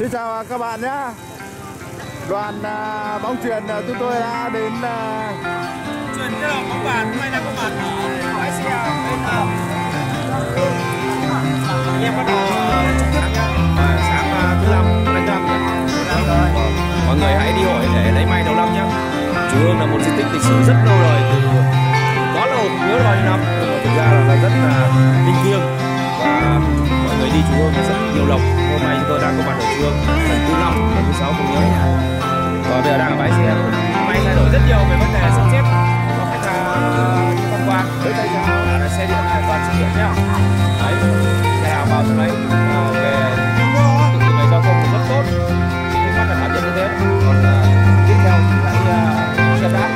Xin chào các bạn nhé. Đoàn bóng chuyền chúng tôi đã đến chuyền cho bóng bàn. Hôm nay là các bạn ở bãi xe bên tàu. Anh em bắt đầu sáng thứ 5 đánh răng. Mọi người hãy đi hội để lấy may đầu năm nhé. Chùa Hương là một di tích lịch sử rất lâu rồi, từ có lâu nhớ rồi năm. Thực ra là rất là linh thiêng và mọi người đi Chùa Hương rất nhiều lòng. Hôm nay chúng tôi đang có mặt ở Chùa Hương lần thứ 5, lần thứ 6 không nhớ nha. Và bây giờ đang ở bãi xe. Hôm nay thay đổi rất nhiều về vấn đề sắp xếp có khách tham quan. Tới đây là xe điện này toàn xe điện nhá. Đấy, xe nào vào trong đấy về tự về giao thông rất tốt. Thì các bạn cảm nhận như thế. Còn tiếp theo chúng ta đi xe đạp.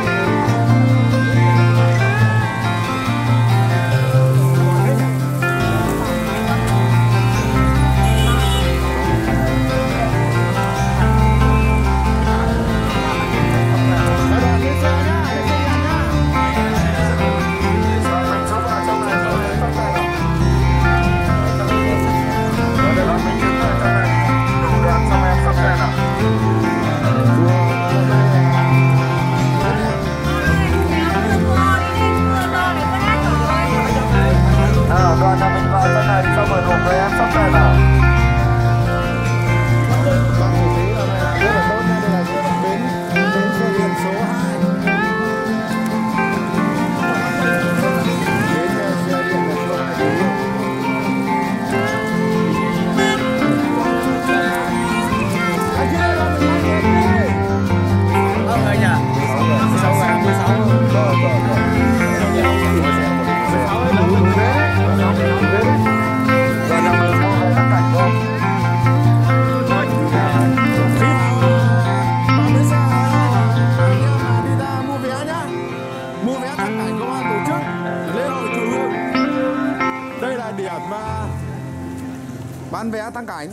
Bán vé thắng cảnh.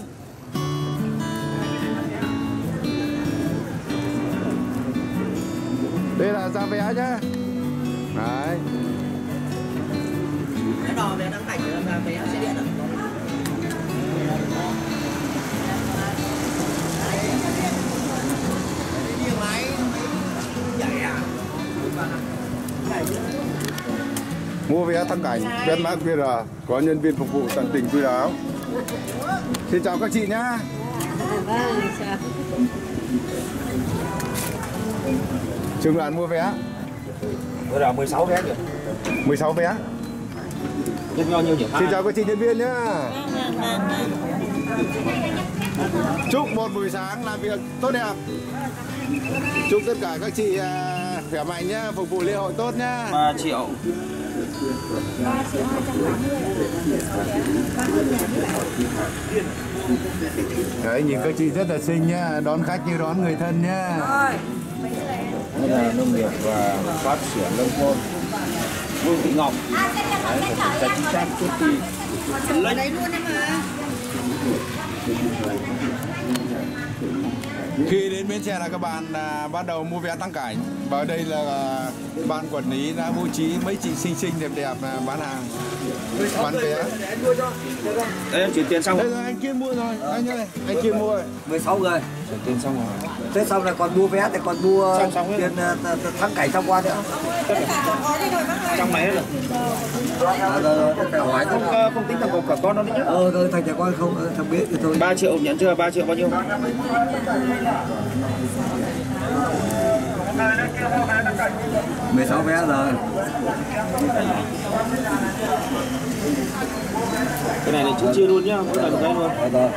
Đây là giá vé nhá. Đấy. Cái đò vé thắng cảnh là vé xe điện ạ. Mua vé thắng cảnh, quét mã QR, có nhân viên phục vụ tận tình chu đáo. Xin chào các chị nhá. Trường đoàn mua vé. Bây giờ 16 vé kìa. 16 vé. Xin chào các chị nhân viên nhá. Chúc một buổi sáng làm việc tốt đẹp. Chúc tất cả các chị khỏe mạnh nhá, phục vụ lễ hội tốt nhá. 3 triệu. Đấy, nhìn các chị rất là xinh nhá, đón khách như đón người thân nhá. Đây là nông nghiệp và phát triển nông thôn. Vương Thị Ngọc. Khi đến bến xe là các bạn bắt đầu mua vé thắng cảnh. Và ở đây là ban quản lý đã bố trí mấy chị xinh xinh đẹp đẹp bán hàng, bán vé. Đây em chuyển tiền xong rồi. Đây rồi, anh kia mua rồi, anh ơi, anh kia mua rồi. 16 rồi. Chuyển tiền xong rồi. Thế xong là còn mua vé thì còn mua tiền thắng cảnh tham quan nữa. Trong này hết rồi. Không tính thằng cậu cả con nó đấy nhá. Rồi thằng trẻ con không, thằng bé thì thôi. 3 triệu nhận chưa? 3 triệu bao nhiêu? Mười sáu vé rồi. Cái này là trước chia luôn nhá, mỗi lần cái luôn.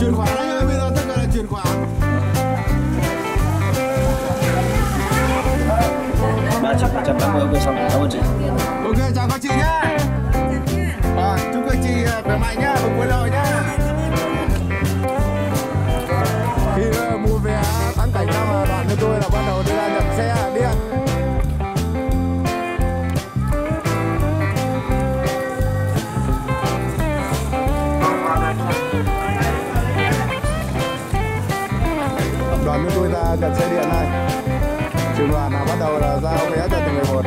Chuyển khoản đấy, bây giờ tất cả là chuyển khoản. 350 ok xong, cảm ơn chị. Ok chào các chị nhá. À, chúc các chị khỏe mạnh nhá, cùng vui lội nhá. Cảnh ra mà bạn như tôi là bắt đầu đi ra nhập xe điện. Tập đoàn như tôi ra nhập xe điện này. Trường đoàn là bắt đầu là giao vé cho từng người một.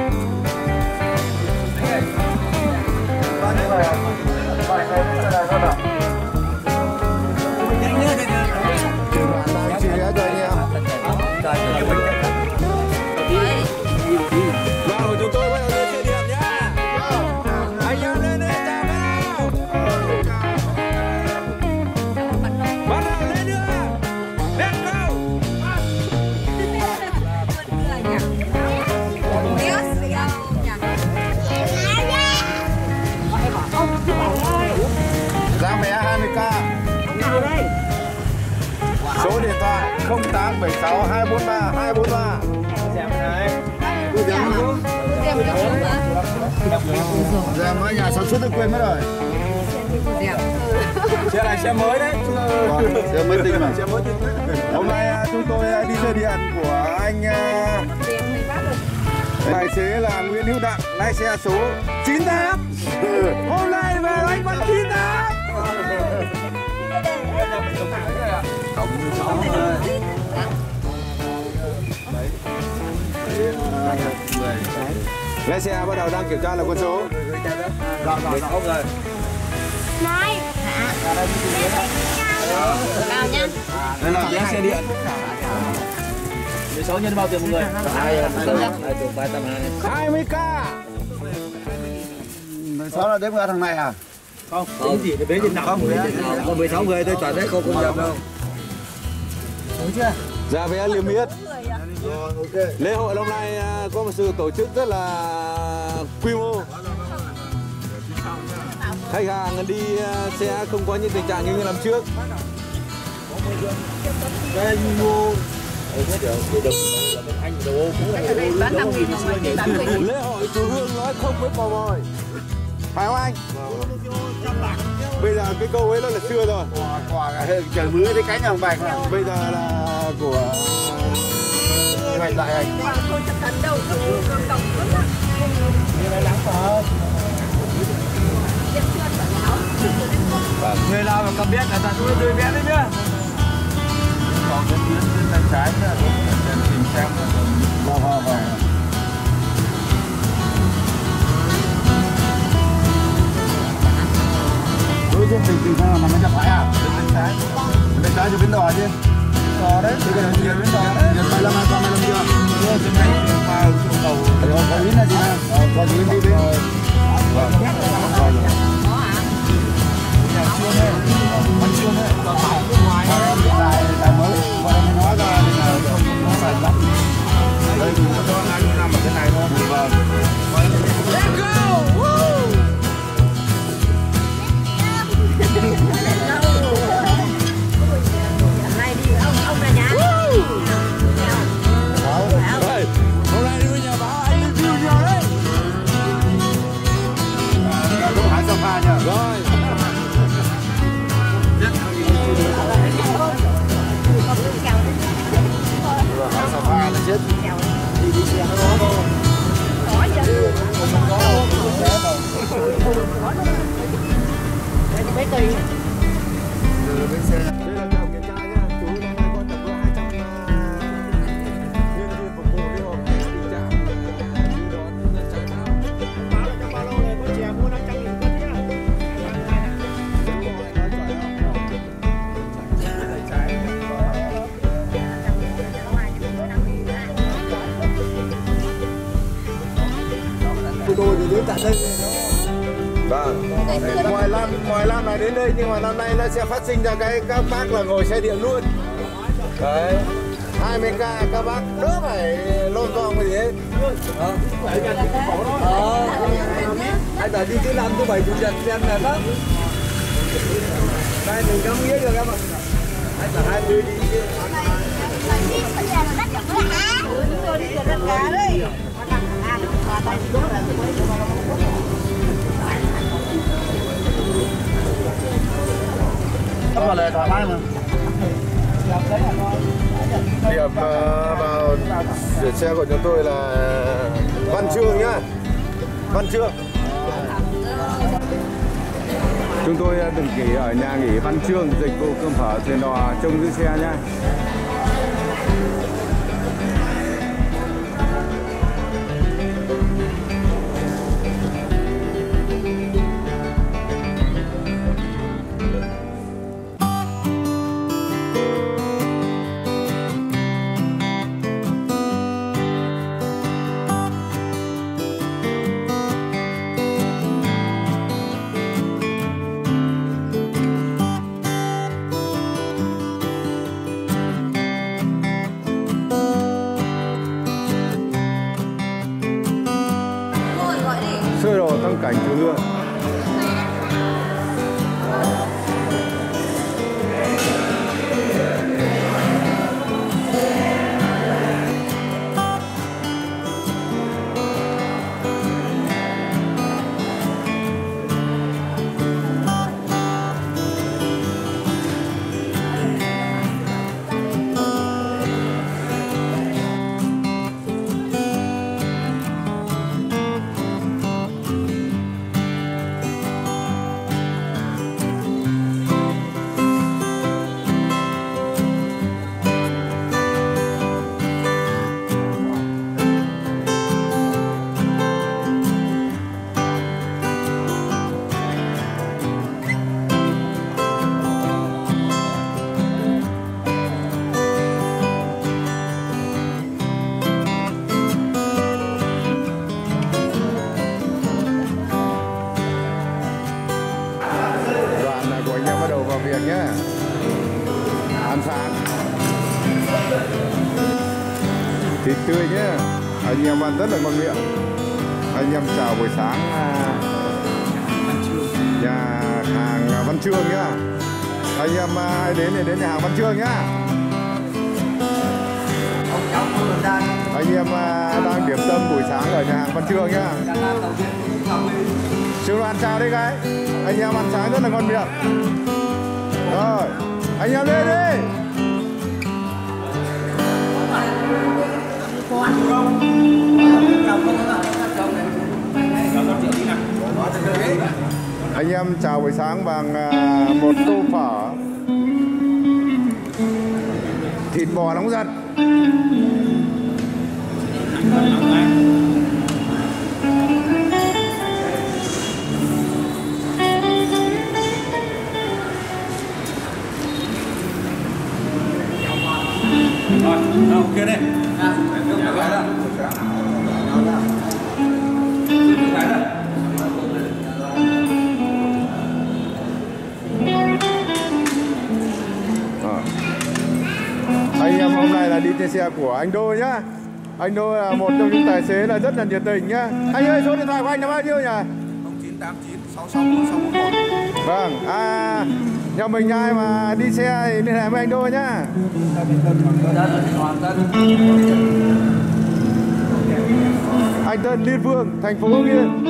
576 243 243. Xem này. Xem mấy nhà sản xuất tôi quên mất rồi. Đẹp. Xe này xe mới đấy. Xe mới tinh mà. Xe mới tinh. Hôm nay chúng tôi đi chơi điện của anh tài xế là Nguyễn Hữu Đặng, lái xe số 98. Hôm nay về anh vẫn 98. Lái xe bắt đầu đang kiểm tra là quân số. Rồi không rồi. Nói. Vào nha. Đây là vé xe điện. 16 nhân bao tiền một người? 20k. 16 là đếm ra thằng này à? Không, tính gì để bế trên nặng. 16 người tôi chọn đấy, không có nhầm đâu. Đúng chưa? Ra vé liêm yết. Lễ hội năm nay có một sự tổ chức rất là quy mô. Khách hàng đi sẽ không có những tình trạng như năm trước. Đây mua lễ hội chùa Hương nói không với bò bòi, phải không anh? Bây giờ cái câu ấy nó là xưa rồi, quả trời mưa cái cánh hàng bạch. Bây giờ là của hoành lại anh. Người nào mà cầm biết là ta cũng đưa vé đấy nhá. Còn cái tuyến bên tay trái nữa cũng cần tìm xem là bao hoa vàng. Đối diện tìm xem là nó mới chặt lại à? Bên trái cho bến đò chứ. Đò đấy, thì cái đường kia bến đò đấy. Đường 15 năm qua 15 chưa? Chưa, trên này mà xuống cầu. Có ý là gì nào? Có ý đi bên. Vâng, vâng. Có hả? Nhà Trương đấy, Văn Chương đấy. Còn phải nước ngoài đấy. Ngoài năm này đến đây, nhưng mà năm nay nó sẽ phát sinh ra cái các bác là ngồi xe điện luôn. Đấy, 20k các bác đỡ phải lôn con cái gì hết. Anh phải đi thứ năm thứ bảy chủ nhật xem là lắm. Đây mình không biết được em ạ. Anh phải 20 đi chứ. Mà lề thoải mái mà. Điểm vào biển xe của chúng tôi là Văn Chương nhá. Văn Chương. Chúng tôi từng nghỉ ở nhà nghỉ Văn Chương, dịch vụ cơm phở thuyền đò trông giữ xe nhá. Việt nhé. Ăn sáng thịt tươi nhé, anh em ăn rất là ngon miệng. Anh em chào buổi sáng nhà hàng Văn Chương nhá. Anh em ai đến thì đến nhà hàng Văn Chương nhá. Anh em đang điểm tâm buổi sáng ở nhà hàng Văn Chương nhá. Chú Đoàn chào đi cái. Anh em ăn sáng rất là ngon miệng. Rồi, anh em lên đi. Anh em chào buổi sáng bằng một tô phở thịt bò nóng giật. Rồi, ok đấy. Anh em hôm nay là đi trên xe của anh Đô nhá. Anh Đô là một trong những tài xế là rất là nhiệt tình nhá. Anh ơi, số điện thoại của anh là bao nhiêu nhỉ? 0989664641. Vâng, nhà mình ai mà đi xe thì liên hệ với anh Đô nhá. Anh tên Liên Phương, thành phố Hưng Yên.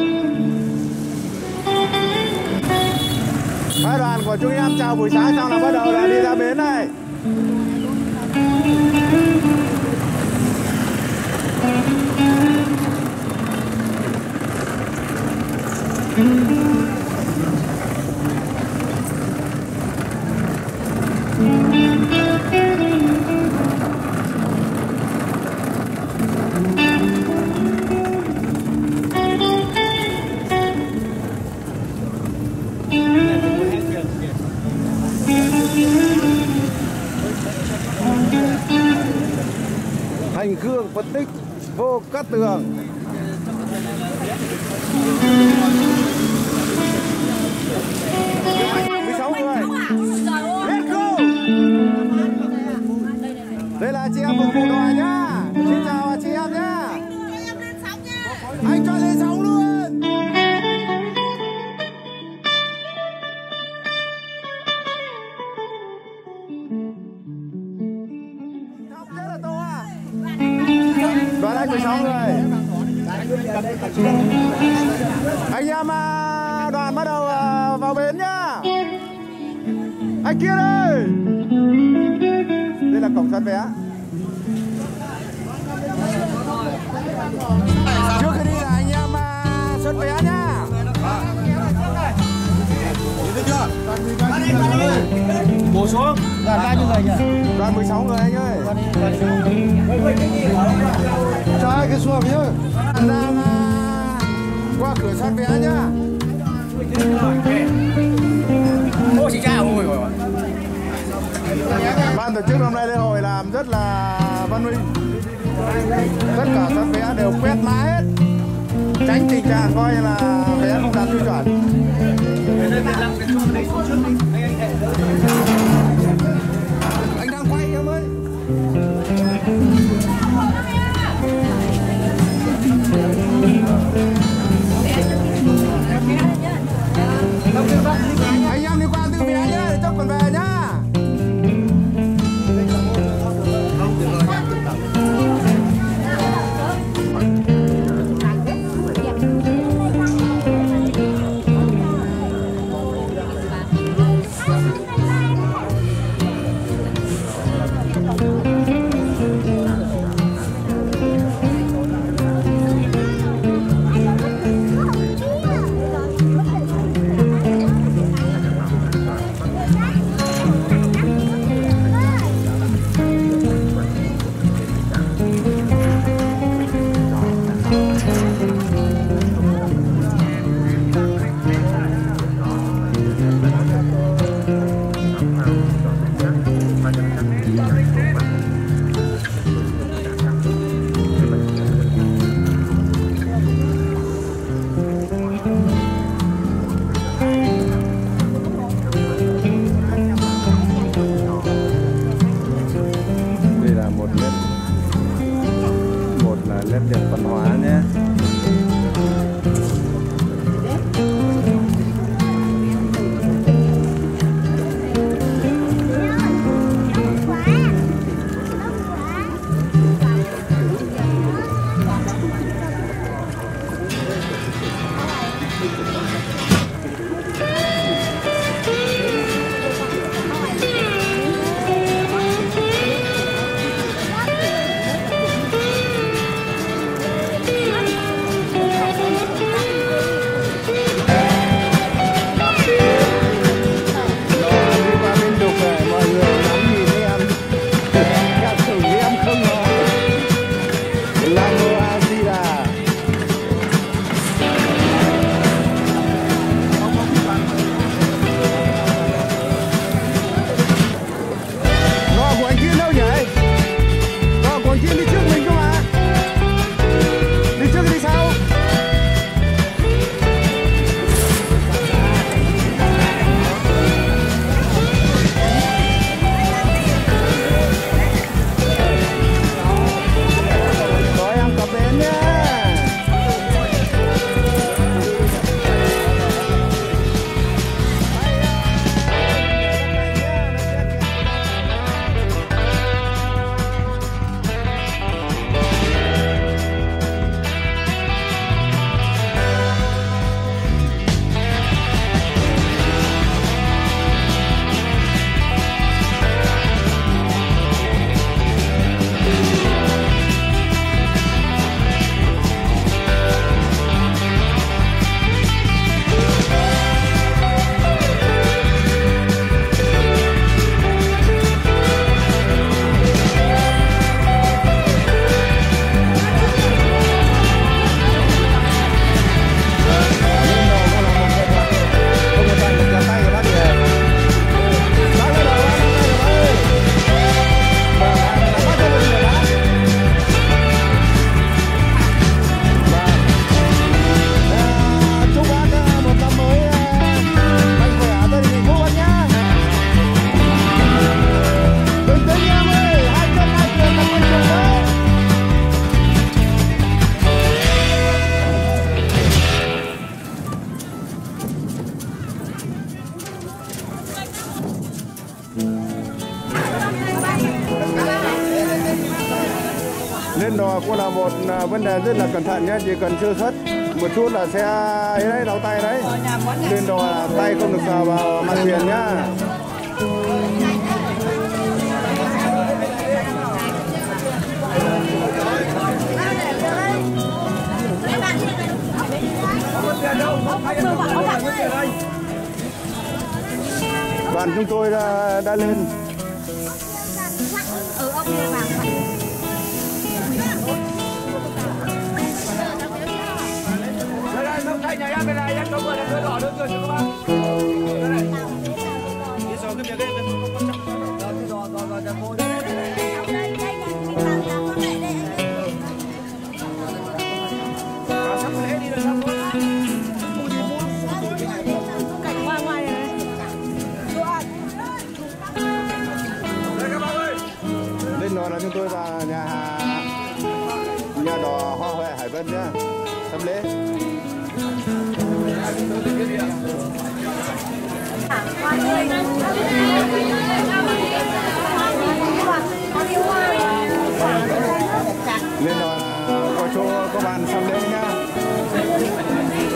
Phái đoàn của chúng em chào buổi sáng xong là bắt đầu là đi ra bến này. Hành Khương phân tích vô Cát Tường. Đây là chị em phục vụ đoàn nhá. Xin chào chị em nhá. Anh cho lên sóng luôn. Đoàn anh 16 người. Anh em đoàn bắt đầu vào bến nhá. Anh kia đây. Đây là cổng soát vé. Trước khi đi là anh em soát vé nhá. Bổ xuống. Đoàn bao nhiêu người nhỉ? Đoàn 16 người anh ơi. Cho hai cái xuồng nhá. Đang qua cửa soát vé nhá. Ô chị cha ôi. Ban tổ chức hôm nay lễ hội làm rất là văn minh. Tất cả các vé đều quét mã hết, tránh tình trạng coi là vé không đạt tiêu chuẩn. Anh đang quay em ơi. Anh em đi qua tư vé nhá, để chốc còn về nhá. Lên đò cũng là một vấn đề rất là cẩn thận nhé, chỉ cần sơ suất một chút là xe ấy đấy, đau tay đấy. Lên đò là tay không được sờ vào mặt thuyền nhá. Bạn chúng tôi đã lên. Lên đó là chúng tôi vào nhà đò Hải Vân nhá, sắm lễ. Lên đò có chỗ có bàn sắm lễ nhá,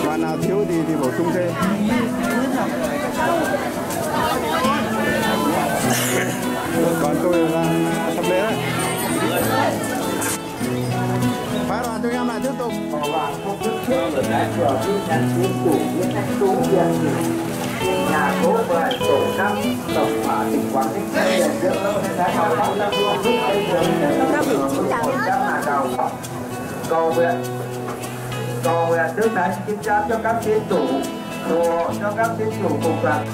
bàn nào thiếu thì bổ sung thêm. Còn tôi là sắp lễ đấy. Phá đoàn chúng em lại tiếp tục. Cầu nguyện đức thánh xin cha cho các tín chủ, phù hộ cho các tín chủ cùng đoàn.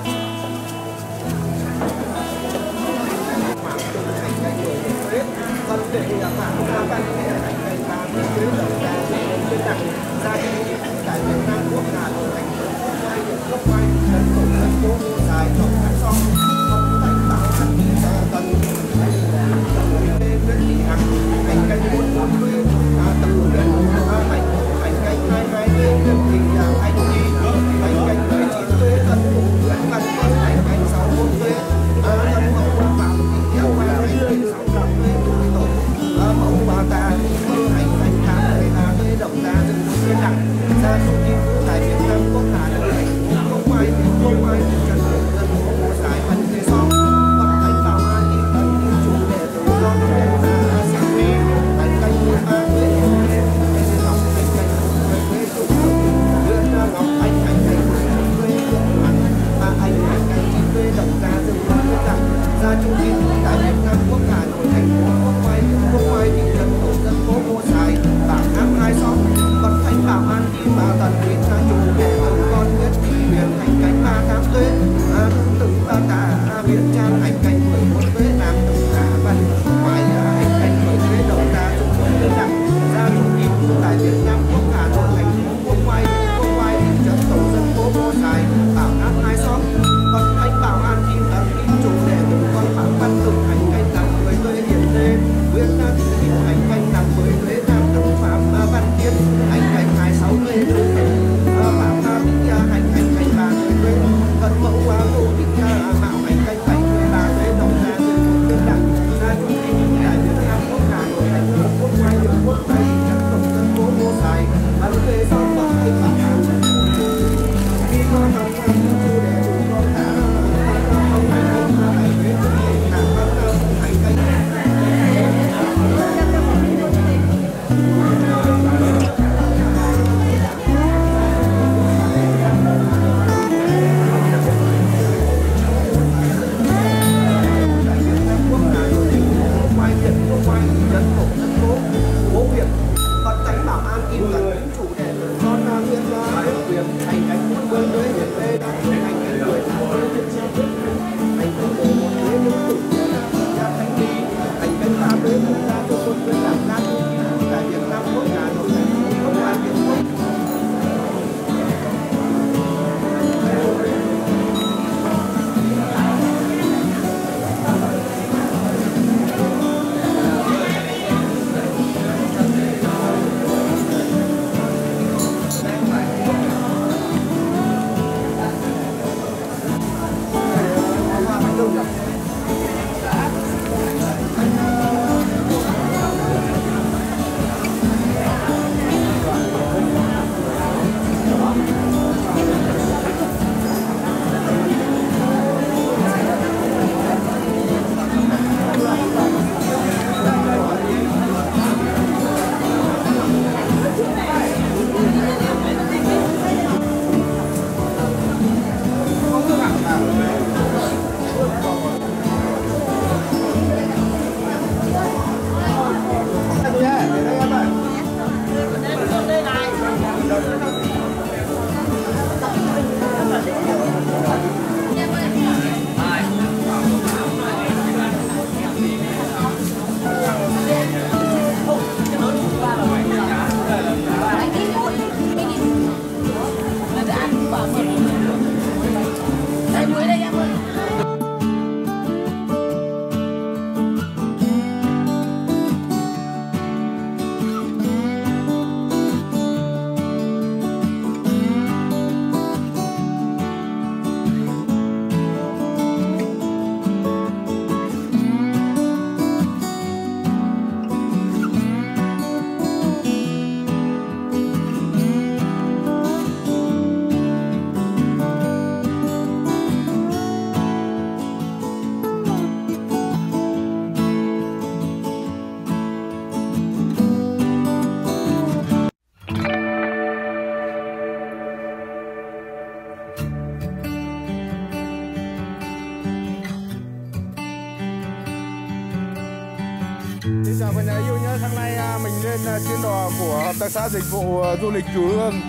và nhà yêu nhé. Sáng nay mình lên chuyến đò của Hợp tác xã Dịch vụ Du lịch Chùa Hương.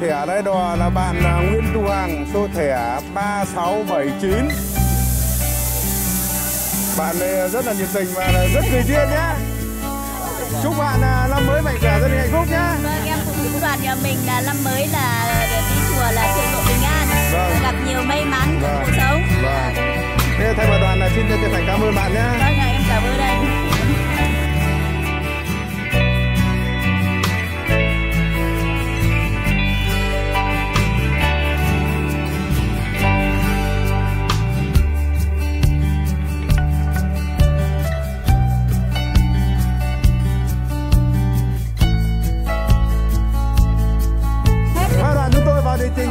Thẻ đây đò là bạn Nguyễn Tu Hoàng, số thẻ 3679. Bạn này rất là nhiệt tình và rất tùy duyên nhé. Chúc bạn năm mới mạnh khỏe, gia đình hạnh phúc nhé. Vâng, em cũng chúc đoàn nhà mình là năm mới là đi chùa là siêu độ bình an, vâng, gặp nhiều may mắn trong cuộc sống. Vâng. Thế thay mặt đoàn là xin chân thành cảm ơn bạn nhé. Vâng, em cảm ơn anh.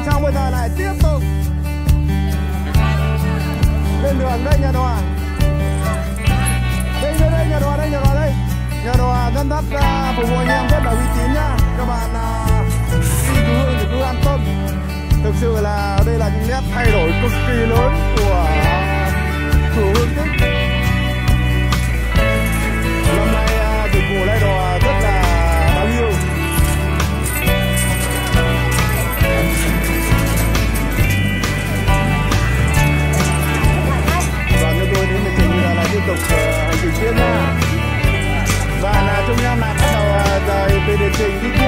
Xong bây giờ lại tiếp tục lên đường. Đây nhà đò, đây nhà đò, đây nhà đò, đây nhà đò dân đất phục vụ anh em rất là uy tín nhá. Các bạn đi Chùa Hương thì cứ an tâm, thực sự là đây là nét thay đổi cực kỳ lớn của Chùa Hương Tích. Năm nay dịch vụ lái đò rất là đáng yêu. Tiếp tục hành trình tiếp nha. Và chúng em là bắt đầu rời về địa trình